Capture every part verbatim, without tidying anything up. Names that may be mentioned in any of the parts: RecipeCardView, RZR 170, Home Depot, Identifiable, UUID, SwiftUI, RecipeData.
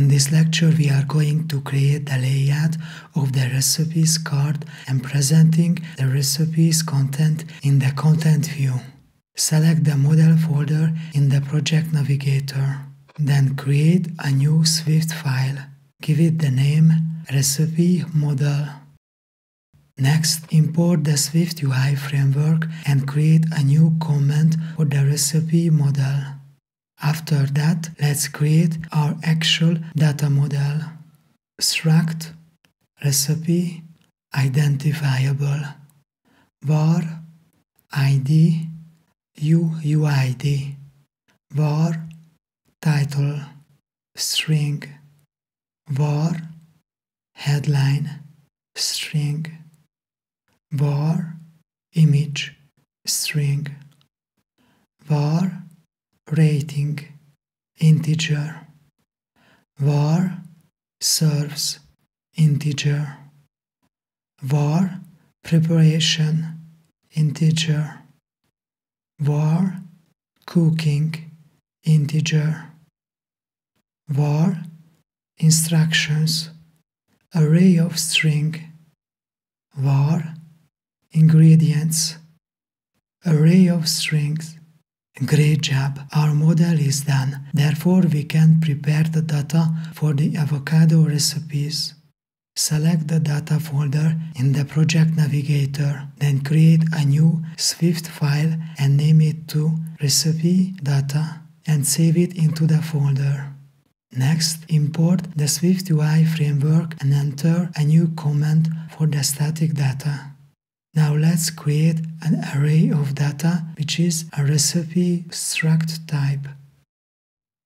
In this lecture we are going to create the layout of the recipes card and presenting the recipes content in the content view. Select the model folder in the project navigator. Then create a new Swift file. Give it the name Recipe Model. Next, import the SwiftUI framework and create a new comment for the recipe model. After that, let's create our actual data model. Struct Recipe Identifiable var I D U U I D var title string var headline string var image string var rating integer var serves integer var preparation integer var cooking integer var instructions array of string var ingredients array of strings. Great job! Our model is done, therefore we can prepare the data for the avocado recipes. Select the data folder in the project navigator, then create a new Swift file and name it to RecipeData and save it into the folder. Next, import the SwiftUI framework and enter a new comment for the static data. Now let's create an array of data, which is a recipe struct type.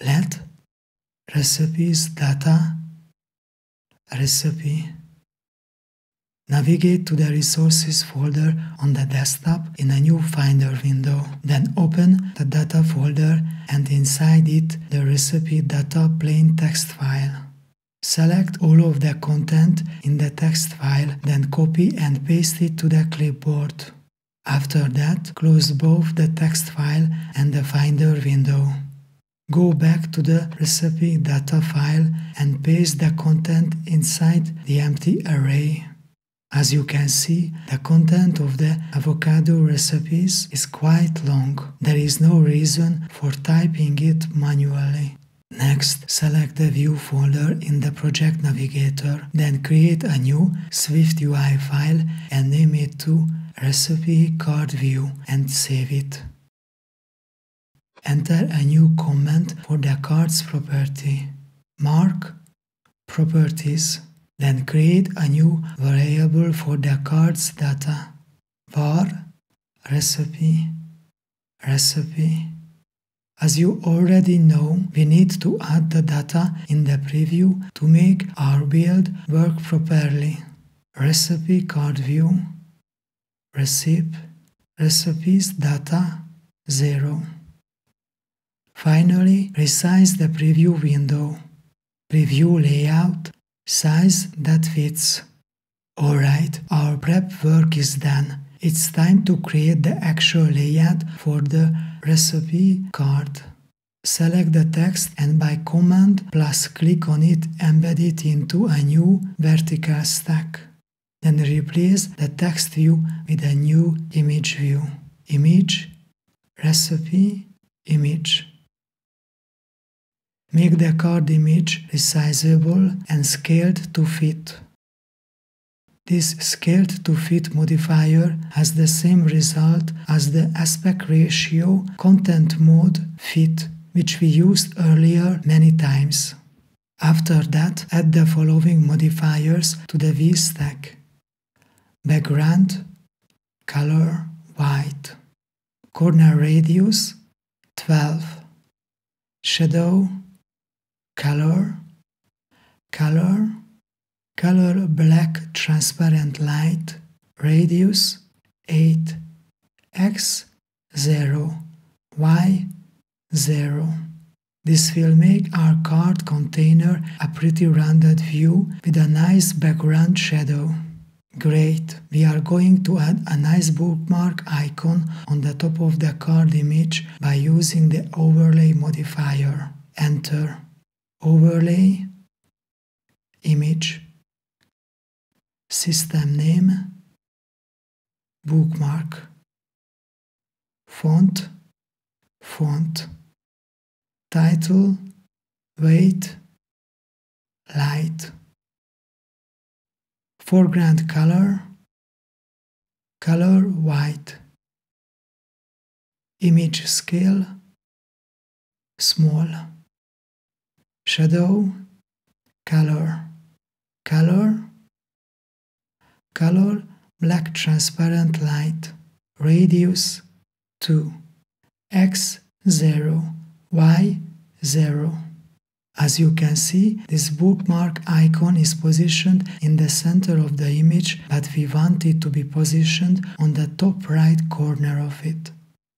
Let recipes data recipe. Navigate to the resources folder on the desktop in a new Finder window. Then open the data folder and inside it the recipe data plain text file. Select all of the content in the text file, then copy and paste it to the clipboard. After that, close both the text file and the Finder window. Go back to the recipe data file and paste the content inside the empty array. As you can see, the content of the avocado recipes is quite long. There is no reason for typing it manually. Next, select the View folder in the project navigator, then create a new SwiftUI file and name it to RecipeCardView and save it. Enter a new comment for the cards property. Mark Properties, then create a new variable for the cards data. Var Recipe Recipe. As you already know, we need to add the data in the preview to make our build work properly. Recipe card view, receipt, recipes data, zero. Finally, resize the preview window. Preview layout, size that fits. Alright, our prep work is done. It's time to create the actual layout for the recipe card. Select the text and by command plus click on it, embed it into a new vertical stack. Then replace the text view with a new image view. Image, recipe, image. Make the card image resizable and scaled to fit. This scaled to fit modifier has the same result as the aspect ratio content mode fit, which we used earlier many times. After that, add the following modifiers to the V-stack. Background, color, white. Corner radius, twelve. Shadow, color, color. Color black transparent light, radius eight, X zero, Y zero. This will make our card container a pretty rounded view with a nice background shadow. Great! We are going to add a nice bookmark icon on the top of the card image by using the overlay modifier. Enter. Overlay image, system name, bookmark, font, font, title, weight, light, foreground color, color white, image scale, small, shadow, color, color, color, black transparent light, radius two, X zero, Y zero. As you can see, this bookmark icon is positioned in the center of the image, but we want it to be positioned on the top right corner of it.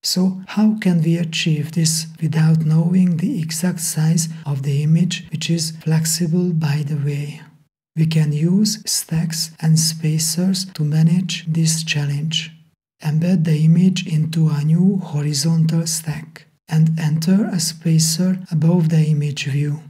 So, how can we achieve this without knowing the exact size of the image, which is flexible by the way? We can use stacks and spacers to manage this challenge. Embed the image into a new horizontal stack and enter a spacer above the image view.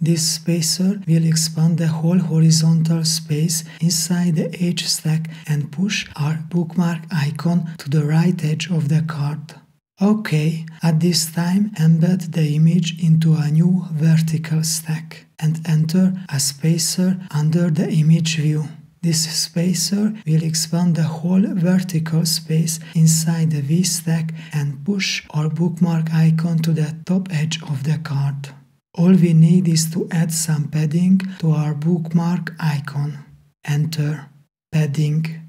This spacer will expand the whole horizontal space inside the edge stack and push our bookmark icon to the right edge of the card. OK, at this time embed the image into a new vertical stack and enter a spacer under the image view. This spacer will expand the whole vertical space inside the V-stack and push our bookmark icon to the top edge of the card. All we need is to add some padding to our bookmark icon. Enter padding,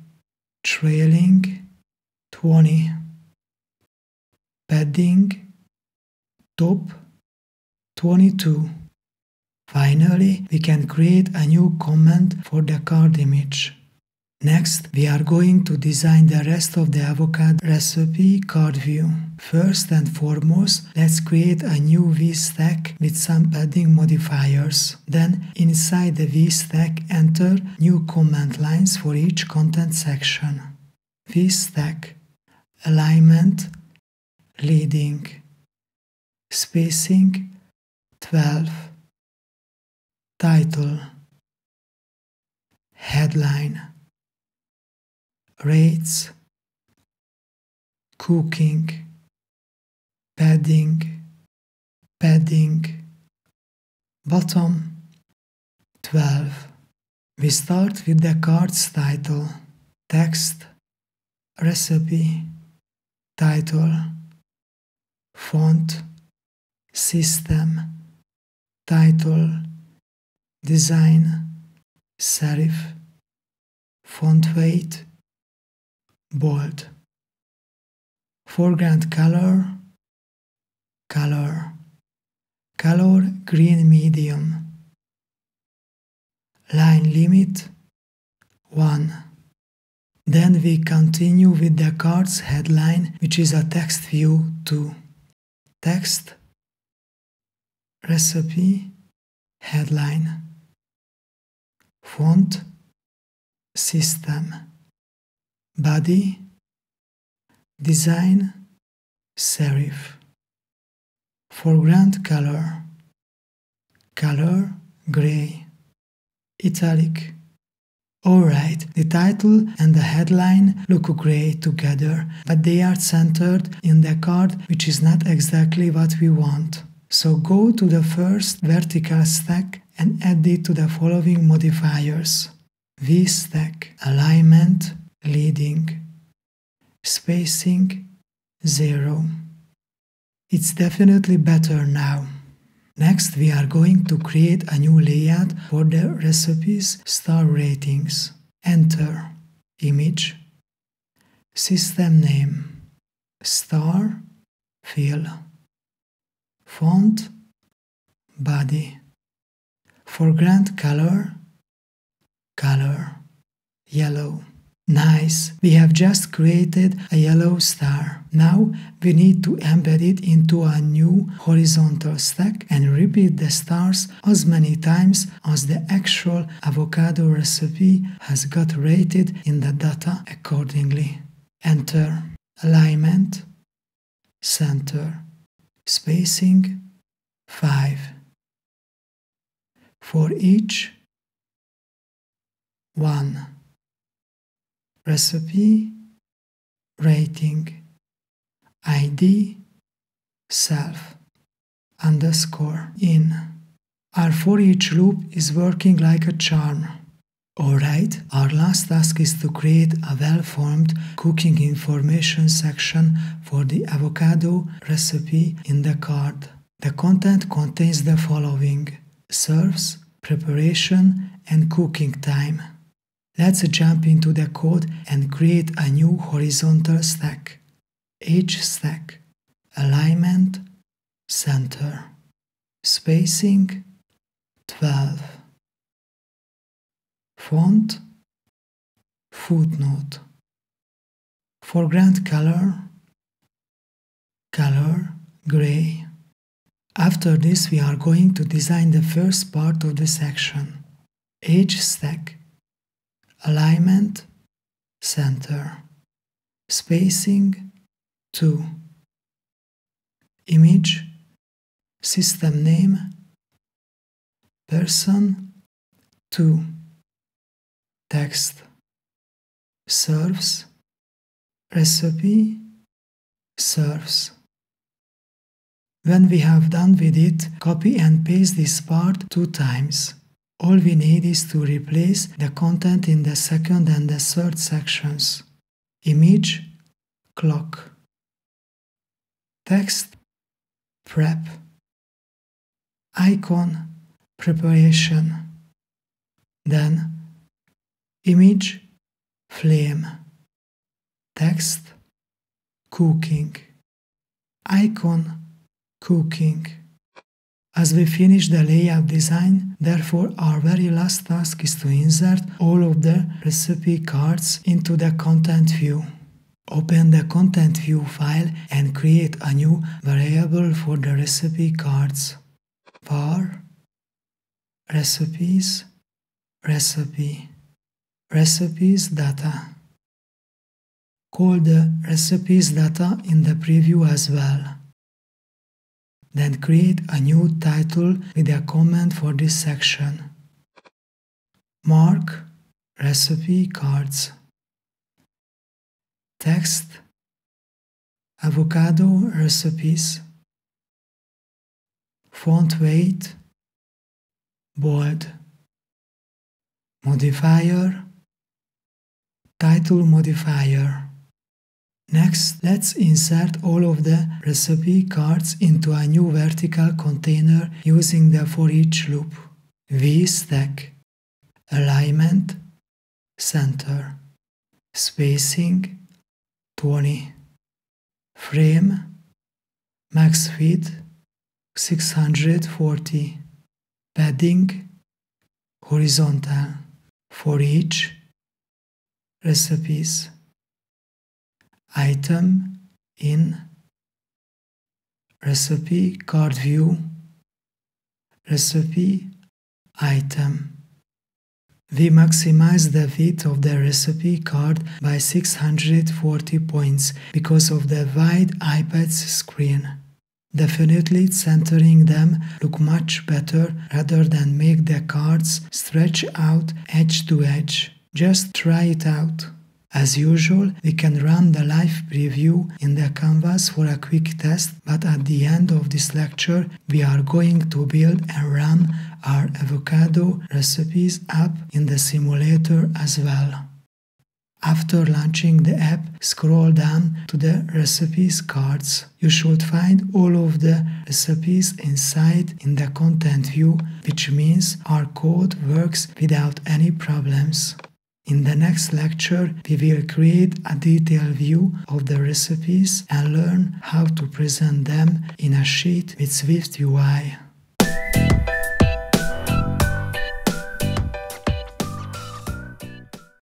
trailing twenty, padding, top twenty-two. Finally, we can create a new comment for the card image. Next, we are going to design the rest of the avocado recipe card view. First and foremost, let's create a new V-stack with some padding modifiers. Then, inside the V-stack, enter new comment lines for each content section. V-stack, alignment, leading, spacing, twelve. Title, headline, rates, cooking, padding, padding, bottom, twelve. We start with the card's title, text, recipe, title, font, system, title, design, serif, font weight, bold, foreground color, color, color green medium, line limit, one. Then we continue with the card's headline, which is a text view two. Text, recipe, headline, font, system, body, design, serif, foreground color, color gray, italic. Alright, the title and the headline look great together, but they are centered in the card, which is not exactly what we want. So go to the first vertical stack and add it to the following modifiers. V-stack, alignment, leading, spacing, zero. It's definitely better now. Next, we are going to create a new layout for the recipe's star ratings. Enter image, system name, star, fill, font, body, foreground color, color, yellow. Nice! We have just created a yellow star. Now we need to embed it into a new horizontal stack and repeat the stars as many times as the actual avocado recipe has got rated in the data accordingly. Enter alignment, center, spacing, five. For each one. Recipe, rating, I D, self, underscore, in. Our for each loop is working like a charm. Alright, our last task is to create a well-formed cooking information section for the avocado recipe in the card. The content contains the following: serves, preparation, and cooking time. Let's jump into the code and create a new horizontal stack. H stack, alignment, center, spacing, twelve. Font, footnote, foreground color, color, gray. After this, we are going to design the first part of the section. H stack, alignment, center, spacing, two. Image, system name, person, two. Text, serves, recipe, serves. When we have done with it, copy and paste this part two times. All we need is to replace the content in the second and the third sections. Image, clock. Text, prep. Icon, preparation. Then, image, flame. Text, cooking. Icon, cooking. As we finish the layout design, therefore our very last task is to insert all of the recipe cards into the content view. Open the content view file and create a new variable for the recipe cards. Var, recipes, recipe. Recipes data. Call the recipes data in the preview as well. Then create a new title with a comment for this section. Mark recipe cards. Text, avocado recipes. Font weight, bold. Modifier, title modifier. Next, let's insert all of the recipe cards into a new vertical container using the for each loop. V stack, alignment, center, spacing, twenty, frame, max width, six hundred forty, padding, horizontal, for each, recipes, item, in, recipe card view, recipe, item. We maximize the width of the recipe card by six hundred forty points because of the wide iPad's screen. Definitely centering them look much better rather than make the cards stretch out edge to edge. Just try it out. As usual, we can run the live preview in the canvas for a quick test, but at the end of this lecture we are going to build and run our avocado recipes app in the simulator as well. After launching the app, scroll down to the recipes cards. You should find all of the recipes inside in the content view, which means our code works without any problems. In the next lecture, we will create a detailed view of the recipes and learn how to present them in a sheet with SwiftUI.